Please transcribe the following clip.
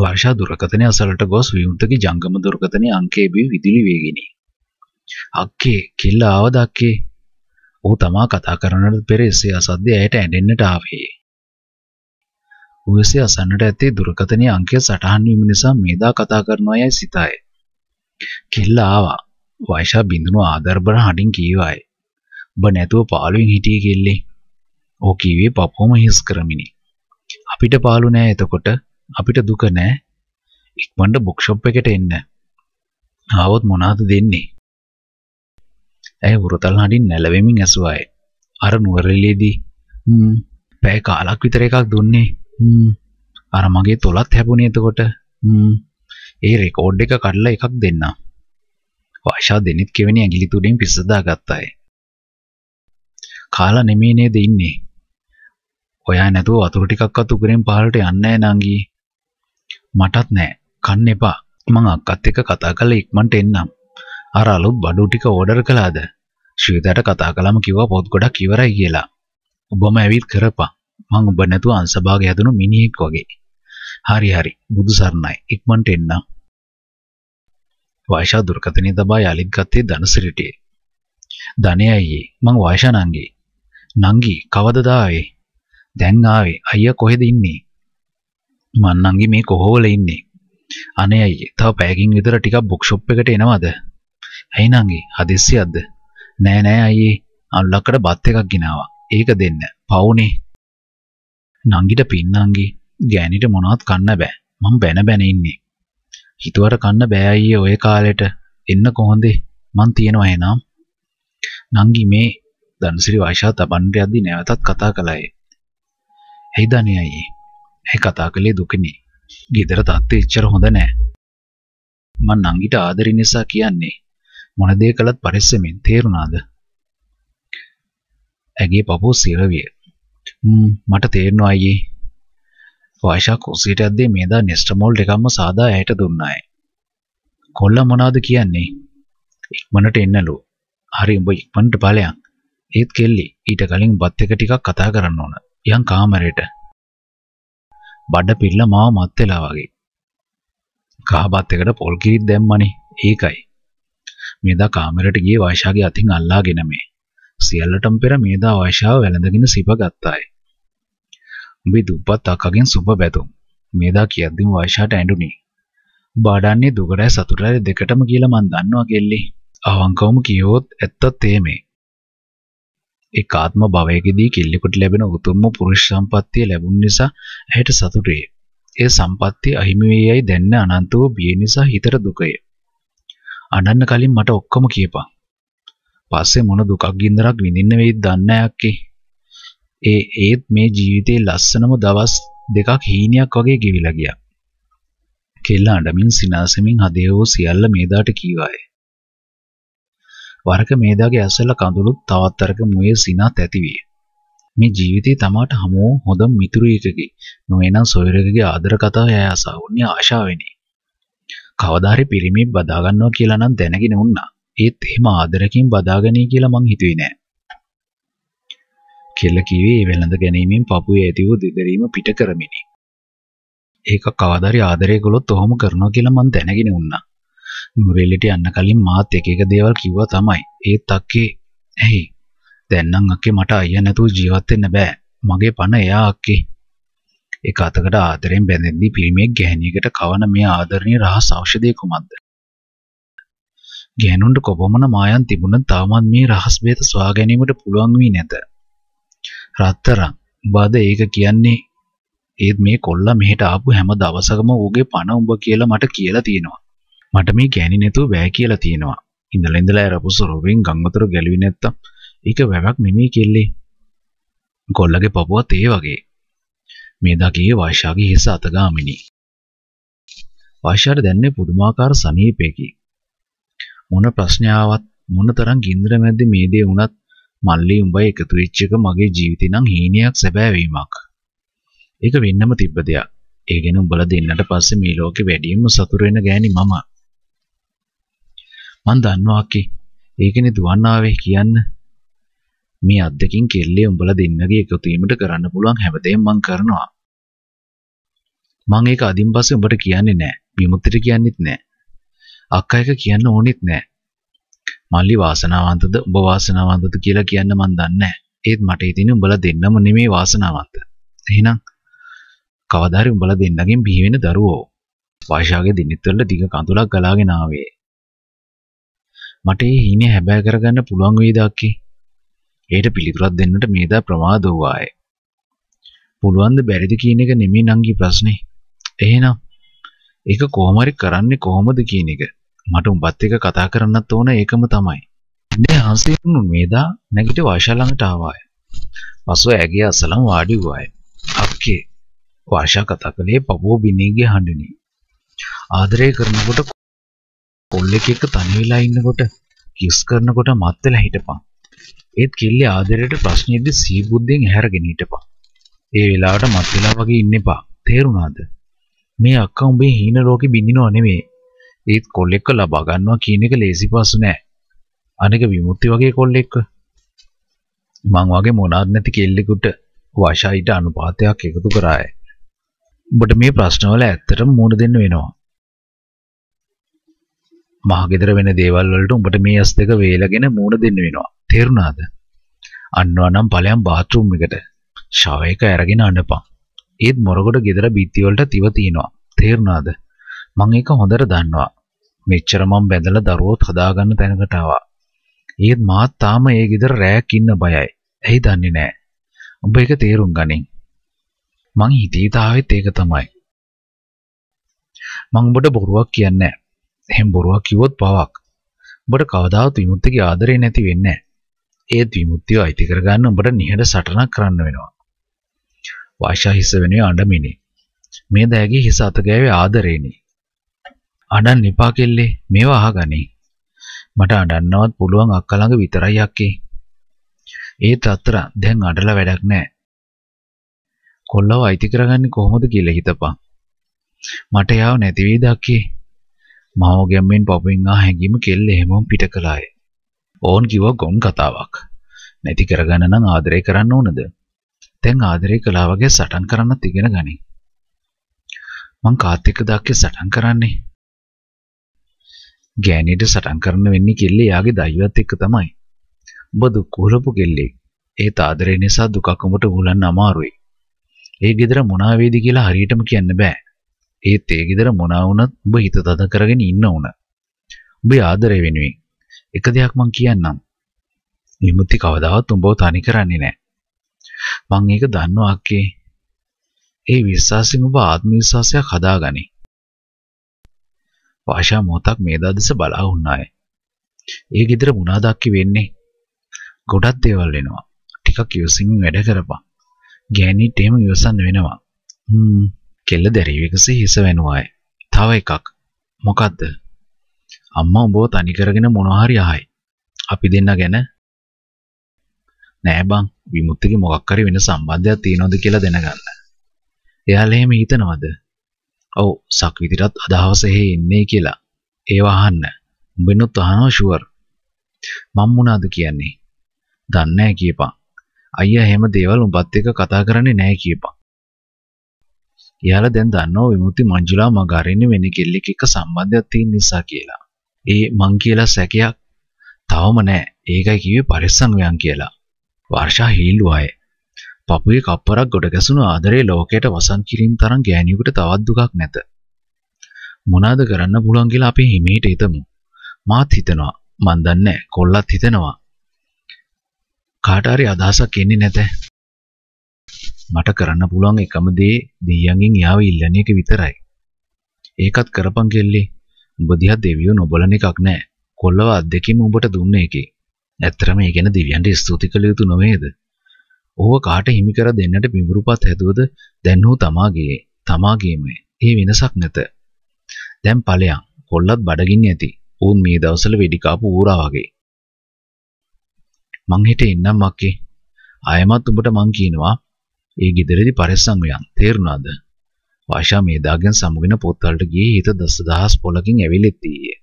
वर्षा दुरकतने असलट गोस विमुतकी जंगम दुरकतने अंके भी विदिली वेगिनी अक्के किल्ला आवद अक्के ओ तमा कथा करनट पेरेसे असद्य ඇයට ඇඬෙන්නට ආවේ ඌසේ අසන්නට ඇත්තේ දුරකතනේ අංකය සටහන් වීම නිසා මේදා කතා කරනවායයි සිතාය කිල්ලා ආවා වයිෂා බින්දුනෝ ආදර්බර හඬින් කීවාය ඔබ නැතුව පාළුවෙන් හිටියේ කිල්ලේ ඕ කීවේ පපුවම හිස් කරමිනි අපිට පාළු නෑ එතකොට අපිට දුක නෑ ඉක්මනට බුක් ෂොප් එකට එන්න ආවොත් මොනවද දෙන්නේ ඇය වෘතල් හඬින් නැලවෙමින් ඇසුවාය අර නුවරෙලියේදී පැය කාලක් විතර එකක් දුන්නේ අර මගේ තොලත් හැපුණේ එතකොට ඒ රෙකෝඩ් එක කඩලා එකක් දෙන්න වාෂා දෙනිත් කෙවෙනි ඇඟිලි තුඩෙන් පිස්සදා ගත්තාය කාලා නෙමෙයි නේද ඉන්නේ ඔයා නැතුව වතුර ටිකක්වත් උගරෙන් පහළට යන්නේ නැහැ නංගි මටත් නැහැ කන්න එපා මං අක්කත් එක්ක කතා කරලා ඉක්මනට එන්නම් අර අලුත් බඩු ටික ඕඩර් කළාද? ශ්‍රීදාට කතා කළාම කිව්වා පොත් ගොඩක් ඉවරයි කියලා. ඔබම ඇවිත් කරපන්. මං ඔබ නැතුව අංශභාගය හදන මිනිහෙක් වගේ. හරි හරි. බුදු සරණයි. ඉක්මනට එන්න. වයිෂා දුර්ගතනේ දබා යලිත් ගත්තේ ධනසිරිටේ. ධනේ අයියේ මං වයිෂා නංගි. නංගි කවදද ආවේ? දැන් ආවේ. අයියා කොහෙද ඉන්නේ? මං නංගි මේ කොහොවල ඉන්නේ? අනේ අයියේ තව පැයකින් විතර ටිකක් බුක් ෂොප් එකට එනවද? ඇයි නංගි හදිස්සියක්ද නෑ නෑ අයියේ අනුලක්කට බත් එකක් ගෙනාවා ඒක දෙන්න පවුනේ නංගිට පින් නංගි ගෑනිට මොනවත් කන්න බෑ මම බැන බැන ඉන්නේ හිතුවට කන්න බෑ අයියේ ඔය කාලෙට එන්න කොහොඳද මං තියනවා එහෙනම් නංගි මේ ධනසිරි වයිෂා තබන්නේ යද්දි නැවතත් කතා කළායේ ඇයි දන්නේ අයියේ ඇයි කතා කළේ දුකනේ ගෙදර තාත්තේ එච්චර හොඳ නෑ මං නංගිට ආදරේ නිසා කියන්නේ මොන දේ කළත් පරිස්සමෙන් තේරුණාද? ඇගේ පපුව සිරවිය. මට තේරෙනවා අයියේ. වයිෂා කුසියට ඇද්දී මේදා නෙස්ටමෝල් එකක්ම සාදා ඇයට දුන්නාය. කොල්ලා මොනවද කියන්නේ? ඉක්මනට එන්නලු. හරි උඹ ඉක්මනට බලයන්. ඒත් කෙල්ලි ඊට කලින් බත් එක ටිකක් කතා කරන්න ඕන. යන් කාමරයට. බඩ පිල්ල මාව මත් වෙලා වගේ. කහ බත් එකට පොල් කිරිත් දැම්මනේ. ඒකයි. मेधा कामेरट गए वायशा के अति अल्लागे नमे सियलटम पेर मेधा वायशा वेलदगिन सिपगत्ता है दुब्बा तकगिन सुब बेदो मेधा की अद्दी वायशा टैंडुनी बाडाने दुगड़ा सतुरा दिकटम गील मंदान्नो अकेली अवंकम की ओत एत्त तेमे एक आत्म भावे की दी किल्लिकुट लेबिन उत्तम पुरुष संपत्ति लेबुन्निसा ऐट सतुरे ए संपत्ति अहिमिवेयई देन्न अनंतो बियनिसा हितर दुकय අඬන්න කලින් මට ඔක්කොම කියපන්. පස්සේ මොන දුකක් ගින්දරක් විඳින්න වෙයිද දන්නේ නැහැ අක්කේ. ඒත් මේ ජීවිතේ ලස්සනම දවස් දෙකක් හීනියක් වගේ ගෙවිලා ගියා. කෙල්ල අඬමින් සිනාසෙමින් හදේවෝ සියල්ල මේදාට කීවාය. වරක මේදාගේ ඇසල කඳුළුත් තවත් අරක මුවේ සිනාත් ඇතිවිය. මේ ජීවිතේ තමාට හමෝ හොඳ මිතුරියකගේ නොවේනම් සොයුරකගේ ආදර කතාව එයා අසවුන්නේ ආශාවෙනි. කවදාහරි පිරිමි බදා ගන්නවා කියලා නම් දැනගෙන වුණා. ඒත් එහෙම ආදරකින් බදාගන්නේ කියලා මං හිතුවේ නෑ. කෙල්ල කිව්වේ ඒ වෙලඳ ගැනීමෙන් පපුවේ ඇති වූ දෙදරීම පිට කරමිනි. ඒක කවදාහරි ආදරය කළොත් ඔහොම කරනවා කියලා මං දැනගෙන වුණා. නුරෙල්ලිට යන්න කලින් මාත් එක එක දේවල් කිව්වා තමයි. ඒත් අක්කේ ඇයි? දැන් නම් අක්කේ මට අයියා නැතුව ජීවත් වෙන්න බෑ. මගේ පණ එයා අක්කේ. एक अतकट आदर बेदी पीमे गहनीट कवन मे आदरणी रहस औषधे कुमद गहनुंड कोबमन माया तिबुन तामद मे रहस भेद स्वागनीमट पुलवांगवी नेत रत्तर बाध एक कियान्ने एद मे कोल्ला मेहट आपु हेमद अवसगम ऊगे पान उंब कीला मट कीला तीनवा मट मे गहनी नेतु वै कीला तीनवा इंदलिंदला रपुस रूपे गंगतुर गलिविनेत्त एक वेवक मेमी केल्ली कोल्लगे पपुवा ते वगे मेधा की वाशा की हिस्सा अतगामिनी वाशाट दैन्य पुदुमाकार समीपेकी मोन प्रश्न आवत मोन तरंग इंद्र मध्य मेदे उनत मल्ली उंबई एकतु इच्छक मगे जीवितिनं हीनियाक सेबैवीमक एक වෙන්නම තිබ්බදයක් ඒ ගැන උඹලා දෙන්නට පස්සේ මේ ලෝකේ වැඩිම සතුරු වෙන ගෑණි මම මන් දන්නවා අක්කේ ඒකනේ දුවන් ආවේ කියන්න මේ අද්දකින් කෙල්ලේ උඹලා දෙන්නගේ එකතු වීමට කරන්න පුළුවන් හැමදේම මං කරනවා मांगेका बट विमुक्ति कियान्नित्ने अक्कायका कियान्न ओनित्ने मल्ली वासनावंतद उब वासनावंतद කියලා කියන්න මන් දන්නේ ඒත් මට හිතෙන්නේ උඹලා දෙන්නම නෙමේ වාසනාවන්ත එහෙනම් කවදාහරි උඹලා දෙන්නගෙන් බිහි වෙන දරුවෝ වාෂාගේ දිනිත් වල දිග කඳුලක් ගලාගෙන ආවේ මට ඒ හිණේ හැබෑ කරගන්න පුළුවන් වේද අක්කි ඒට පිළිතුරක් දෙන්නට මේදා ප්‍රමාද වූවාය පුළුවන් ද බැරිද කියන එක නෙමේ නංගි ප්‍රශ්නේ එහෙනම් ඒක කොහොම හරි කරන්නේ කොහොමද කියන එක මට උඹත් එක්ක කතා කරන්නත් ඕන ඒකම තමයි. මේ හංසයන් මේදා නැගිට වාෂා ළඟට ආවාය. පසුව ඇගේ අසලම වාඩි වුවාය. "අක්කේ වාෂා කතා කළේ පපුව බිනේගේ හඬිනි. ආදරය කරනකොට කොල්ලෙක් එක්ක තනි වෙලා ඉන්නකොට කිස් කරනකොට මත් වෙලා හිටපන්. ඒත් කිල්ලේ ආදරයට ප්‍රශ්නෙදි සීබුද්දෙන් ඇහැරගෙන හිටපන්. ඒ වෙලාවට මත් වෙලා වගේ ඉන්න එපා. තේරුණාද? මේ අක්කා උඹේ හීන ලෝකෙ බින්දිනව නෙමෙයි." ඒත් කොල්ලෙක්ව ලබා ගන්නවා කියන එක ලේසි පාසු නෑ. අනික විමුක්ති වගේ කොල්ලෙක්ව මං වගේ මොනාද නැති කෙල්ලෙකුට වාෂායිට අනුපාතයක් එකතු කරාය. ඔබට මේ ප්‍රශ්නවල ඇත්තටම මූණ දෙන්න වෙනවා. මහගෙදර වෙන දේවල් වලට ඔබට මේ ඇස් දෙක වේලගෙන මූණ දෙන්න වෙනවා. තේරුණාද? අන්නවනම් ඵලයන් බාත් รู ම් එකට ශවයක අරගෙන අඬපන්. ඒත් මොරගොඩ ගෙදර බිත්ති වලට තිව තිනවා. තේරුණාද? මං ඒක හොඳට දන්නවා. මෙච්චර මං බැඳලා දරුවෝත් හදාගන්න තැනකට ආවා. ඒත් මාත් තාම ඒ গিදර රෑක් ඉන්න බයයි. ඇයි දන්නේ නැහැ. ඔබ ඒක තේරුම් ගනින්. මං හිතේ තාවෙත් ඒක තමයි. මං ඔබට බොරුවක් කියන්නේ නැහැ. එහෙන් බොරුවක් කිව්වොත් පවක්. ඔබට කවදාවත් විමුක්තියගේ ආදරේ නැති වෙන්නේ නැහැ. ඒත් විමුක්තිය අයිති කරගන්න ඔබට නිහඬ සටනක් කරන්න වෙනවා. වාෂා හිස වෙනුවේ අඬමිනේ. මේ දෑගේ හිස අත ගෑවේ ආදරේනේ. අඬන්න එපා කෙල්ලේ මේවා අහගනේ මට අඬන්නවත් පුළුවන් අක්කා ළඟ විතරයි අක්කේ ඒත් අතර දැන් අඬලා වැඩක් නැහැ කොල්ලව අයිති කරගන්නේ කොහොමද කියලා හිතපන් මට යාව නැති වේද අක්කේ මාව ගැම්මෙන් පපුවෙන් ආ හැංගීම කෙල්ලේ හැමෝම පිට කළාය ඕන් කිව්වා ගොන් කතාවක් නැති කරගන්න නම් ආදරය කරන්න ඕනද දැන් ආදරය කළා වගේ සටන් කරන්නත් ඉගෙන ගනි මං කාත් එක්ක දැක්කේ සටන් කරන්නේ ගෑනියට සටන් කරන්න වෙන්නේ කෙල්ලේ යාගේ දයිවත් එක්ක තමයි. ඔබ දුක් වලපු කෙල්ලේ. ඒත් ආදරේ නිසා දුකක් උඹට උහුලන්න අමාරුයි. ඒ গিදර මොනා වේද කියලා හරියටම කියන්න බෑ. ඒත් ඒ গিදර මොනා වුණත් ඔබ හිත තද කරගෙන ඉන්න ඕන. ඔබේ ආදරය වෙනුවෙන් එක දෙයක් මං කියන්නම්. විමුක්ති කවදාවත් උඹව තනි කරන්නේ නෑ. මං ඒක දන්නවා අක්කේ. ඒ විශ්වාසයෙන් ඔබ ආත්ම විශ්වාසයක් හදාගනි. වාෂා මොහොතක් මේදා දෙස බලා වුණාය. ඒ গিදර මුණාදක්ක වෙන්නේ. ගොඩක් දේවල් වෙනවා. ටිකක් යොසිමින් වැඩ කරපන්. ගෑනිට එහෙම යොසන්න වෙනවා. කෙල්ල දැරීවකසේ හිස වෙනවාය. තව එකක්. මොකද්ද? අම්මා උඹව තනි කරගෙන මොනවා හරි ආයි. අපි දෙන්න ගැන නෑ බං. විමුක්තිගේ මොකක් හරි වෙන සම්බන්ධයක් තියනවද කියලා දැනගන්න. එයාලා එහෙම හිතනවද? ඔව් සක්විතිටත් අද හවසේ එන්නේ කියලා ඒව අහන්න උඹෙනුත් අහනවා ෂුවර් මම මොනවද කියන්නේ දන්නේ නැහැ කියපන් අයියා එහෙම දේවල් උඹත් එක්ක කතා කරන්නේ නැහැ කියපන් එයාලා දැන් දන්නවා විමුක්ති මංජුලා මග අරින්නේ වෙන කෙල්ලෙක් එක්ක සම්බන්ධයක් තියෙන නිසා කියලා ඒ මං කියලා සැකයක් තවම නැහැ ඒකයි කිව්වේ පරිස්සම් වෙන් කියලා වර්ෂා හීල්ුවාය පපුවේ කප්පරක් ගොඩ ගැසුණු ආදරේ ලෝකයට වසන් කිරීම තරම් ගෑණියෙකුට තවත් දුකක් නැත. මොනාද කරන්න පුළුවන් කියලා අපි හිමීට හිතමු. මාත් හිතනවා. මන් දන්නේ කොල්ලත් හිතනවා. කාට හරි අදහසක් එන්නේ නැත. මට කරන්න පුළුවන් එකම දේ දෙයියන්ගෙන් යාව ඉල්ලන එක විතරයි. ඒකත් කරපන් කෙල්ලේ. උඹ දිහා දෙවියෝ නොබලන එකක් නැහැ. කොල්ලව අද්දකීම උඹට දුන්න එකේ. ඇත්තටම ඒ ගැන දෙවියන්ට ස්තුති කළ යුතු නොවේද? ඕව කාට හිමි කර දෙන්නට පිඹුරුපත් හැදුවද දැන් හෝ තමාගේම ඒ වෙනසක් නැත දැන් ඵලයන් කොල්ලත් බඩගින්න ඇති ඌන් මේ දවස්වල වෙඩි කාපු ඌරා වගේ මං හිට එන්නම් අක්කේ ආයමත් උඹට මං කියනවා ඒ গিදරේදී පරිස්සම් වෙයන් තේරුණාද වාෂා මේදාගෙන් සමුගෙන පොත්වලට ගියේ හිත 10000 පොලකින් ඇවිලෙත් ඊයේ